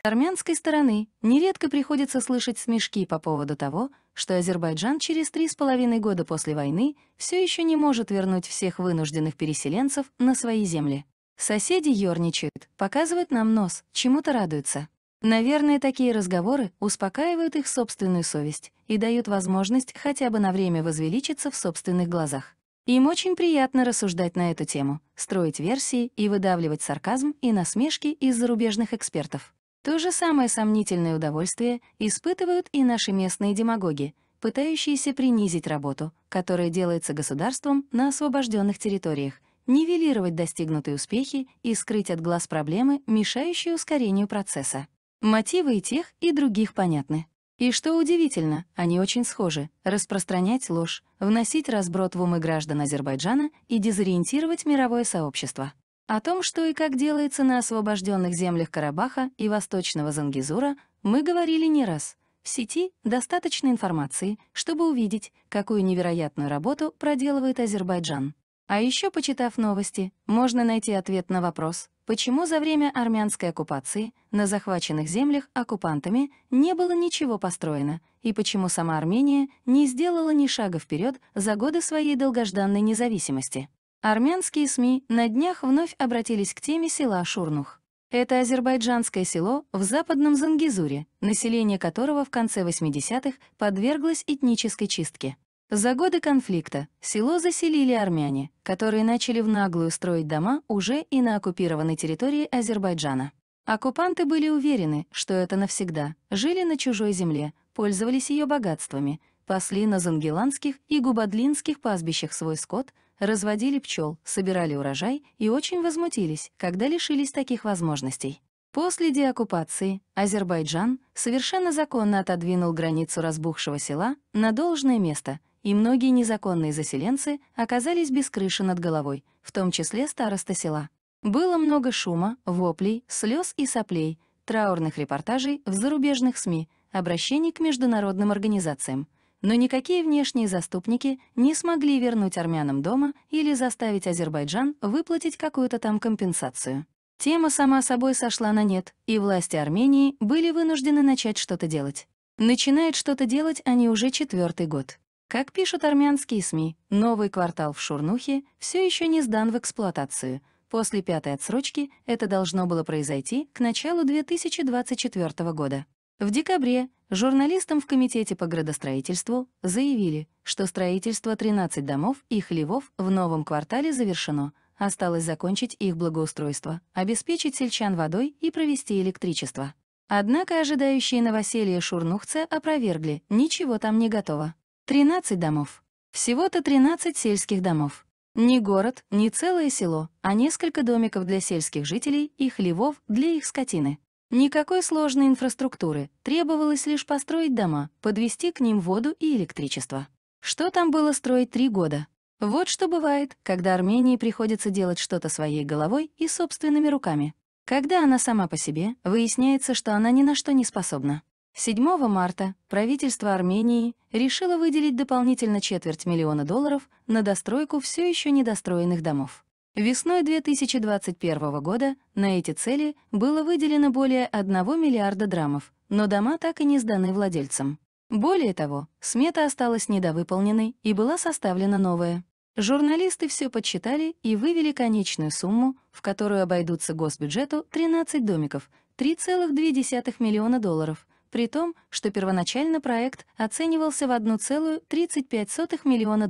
С армянской стороны нередко приходится слышать смешки по поводу того, что Азербайджан через 3,5 года после войны все еще не может вернуть всех вынужденных переселенцев на свои земли. Соседи ерничают, показывают нам нос, чему-то радуются. Наверное, такие разговоры успокаивают их собственную совесть и дают возможность хотя бы на время возвеличиться в собственных глазах. Им очень приятно рассуждать на эту тему, строить версии и выдавливать сарказм и насмешки из зарубежных экспертов. То же самое сомнительное удовольствие испытывают и наши местные демагоги, пытающиеся принизить работу, которая делается государством на освобожденных территориях, нивелировать достигнутые успехи и скрыть от глаз проблемы, мешающие ускорению процесса. Мотивы и тех, и других понятны. И что удивительно, они очень схожи: распространять ложь, вносить разброд в умы граждан Азербайджана и дезориентировать мировое сообщество. О том, что и как делается на освобожденных землях Карабаха и Восточного Зангезура, мы говорили не раз. В сети достаточно информации, чтобы увидеть, какую невероятную работу проделывает Азербайджан. А еще, почитав новости, можно найти ответ на вопрос, почему за время армянской оккупации на захваченных землях оккупантами не было ничего построено, и почему сама Армения не сделала ни шага вперед за годы своей долгожданной независимости. Армянские СМИ на днях вновь обратились к теме села Шурнух. Это азербайджанское село в западном Зангезуре, население которого в конце 80-х подверглось этнической чистке. За годы конфликта село заселили армяне, которые начали в наглую строить дома уже и на оккупированной территории Азербайджана. Оккупанты были уверены, что это навсегда, жили на чужой земле, пользовались ее богатствами, пасли на зангеланских и губадлинских пастбищах свой скот, разводили пчел, собирали урожай и очень возмутились, когда лишились таких возможностей. После деоккупации Азербайджан совершенно законно отодвинул границу разбухшего села на должное место, и многие незаконные заселенцы оказались без крыши над головой, в том числе староста села. Было много шума, воплей, слез и соплей, траурных репортажей в зарубежных СМИ, обращений к международным организациям. Но никакие внешние заступники не смогли вернуть армянам дома или заставить Азербайджан выплатить какую-то там компенсацию. Тема сама собой сошла на нет, и власти Армении были вынуждены начать что-то делать. Начинают что-то делать они уже 4-й год. Как пишут армянские СМИ, новый квартал в Шурнухе все еще не сдан в эксплуатацию. После 5-й отсрочки это должно было произойти к началу 2024 года. В декабре журналистам в Комитете по градостроительству заявили, что строительство 13 домов и хлевов в новом квартале завершено, осталось закончить их благоустройство, обеспечить сельчан водой и провести электричество. Однако ожидающие новоселье шурнухцы опровергли, ничего там не готово. 13 домов. Всего-то 13 сельских домов. Не город, не целое село, а несколько домиков для сельских жителей и хлевов для их скотины. Никакой сложной инфраструктуры, требовалось лишь построить дома, подвести к ним воду и электричество. Что там было строить 3 года? Вот что бывает, когда Армении приходится делать что-то своей головой и собственными руками. Когда она сама по себе, выясняется, что она ни на что не способна. 7 марта правительство Армении решило выделить дополнительно $250 000 на достройку все еще недостроенных домов. Весной 2021 года на эти цели было выделено более 1 миллиарда драмов, но дома так и не сданы владельцам. Более того, смета осталась недовыполненной и была составлена новая. Журналисты все подсчитали и вывели конечную сумму, в которую обойдутся госбюджету 13 домиков, $3,2 миллиона, при том, что первоначально проект оценивался в $1,35 миллиона.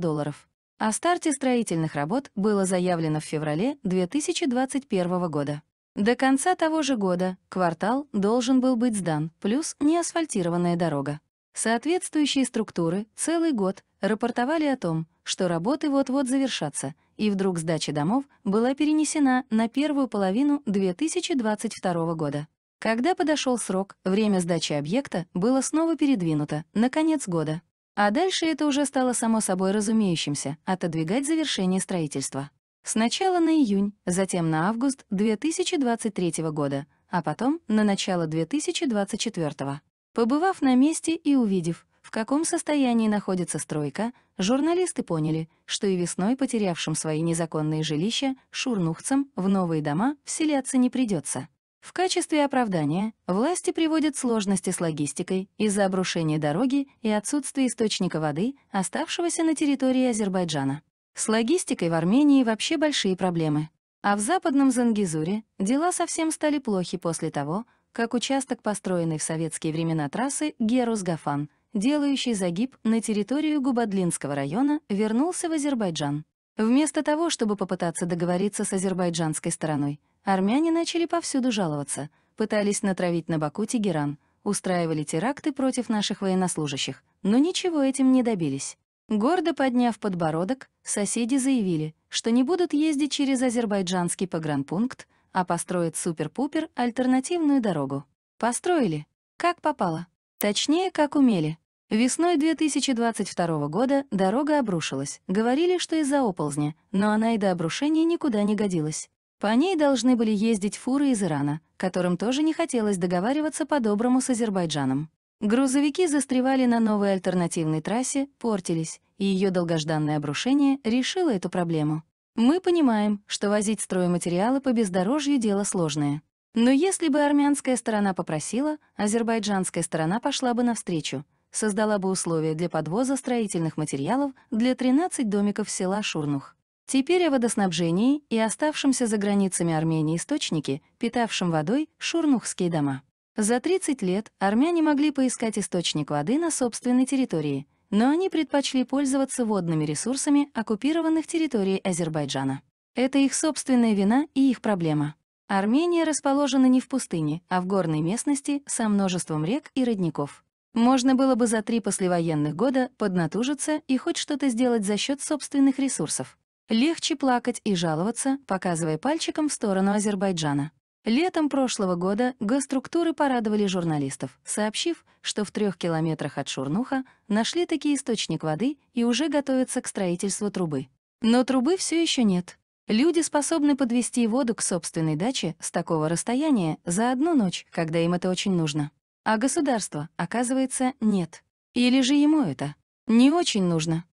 О старте строительных работ было заявлено в феврале 2021 года. До конца того же года квартал должен был быть сдан, плюс неасфальтированная дорога. Соответствующие структуры целый год рапортовали о том, что работы вот-вот завершатся, и вдруг сдача домов была перенесена на первую половину 2022 года. Когда подошел срок, время сдачи объекта было снова передвинуто на конец года. А дальше это уже стало само собой разумеющимся — отодвигать завершение строительства. Сначала на июнь, затем на август 2023 года, а потом на начало 2024. Побывав на месте и увидев, в каком состоянии находится стройка, журналисты поняли, что и весной потерявшим свои незаконные жилища шурнухцам в новые дома вселяться не придется. В качестве оправдания власти приводят сложности с логистикой из-за обрушения дороги и отсутствия источника воды, оставшегося на территории Азербайджана. С логистикой в Армении вообще большие проблемы. А в западном Зангезуре дела совсем стали плохи после того, как участок построенной в советские времена трассы Герус-Гафан, делающий загиб на территорию Губадлинского района, вернулся в Азербайджан. Вместо того, чтобы попытаться договориться с азербайджанской стороной, армяне начали повсюду жаловаться, пытались натравить на Баку Тегеран, устраивали теракты против наших военнослужащих, но ничего этим не добились. Гордо подняв подбородок, соседи заявили, что не будут ездить через азербайджанский погранпункт, а построят супер-пупер альтернативную дорогу. Построили, как попало. Точнее, как умели. Весной 2022 года дорога обрушилась, говорили, что из-за оползня, но она и до обрушения никуда не годилась. По ней должны были ездить фуры из Ирана, которым тоже не хотелось договариваться по-доброму с Азербайджаном. Грузовики застревали на новой альтернативной трассе, портились, и ее долгожданное обрушение решило эту проблему. Мы понимаем, что возить стройматериалы по бездорожью дело сложное. Но если бы армянская сторона попросила, азербайджанская сторона пошла бы навстречу, создала бы условия для подвоза строительных материалов для 13 домиков села Шурнух. Теперь о водоснабжении и оставшемся за границами Армении источнике, питавшем водой шурнухские дома. За 30 лет армяне могли поискать источник воды на собственной территории, но они предпочли пользоваться водными ресурсами оккупированных территорий Азербайджана. Это их собственная вина и их проблема. Армения расположена не в пустыне, а в горной местности со множеством рек и родников. Можно было бы за 3 послевоенных года поднатужиться и хоть что-то сделать за счет собственных ресурсов. Легче плакать и жаловаться, показывая пальчиком в сторону Азербайджана. Летом прошлого года госструктуры порадовали журналистов, сообщив, что в 3 километрах от Шурнуха нашли таки источник воды и уже готовятся к строительству трубы. Но трубы все еще нет. Люди способны подвести воду к собственной даче с такого расстояния за одну ночь, когда им это очень нужно. А государства, оказывается, нет. Или же ему это не очень нужно.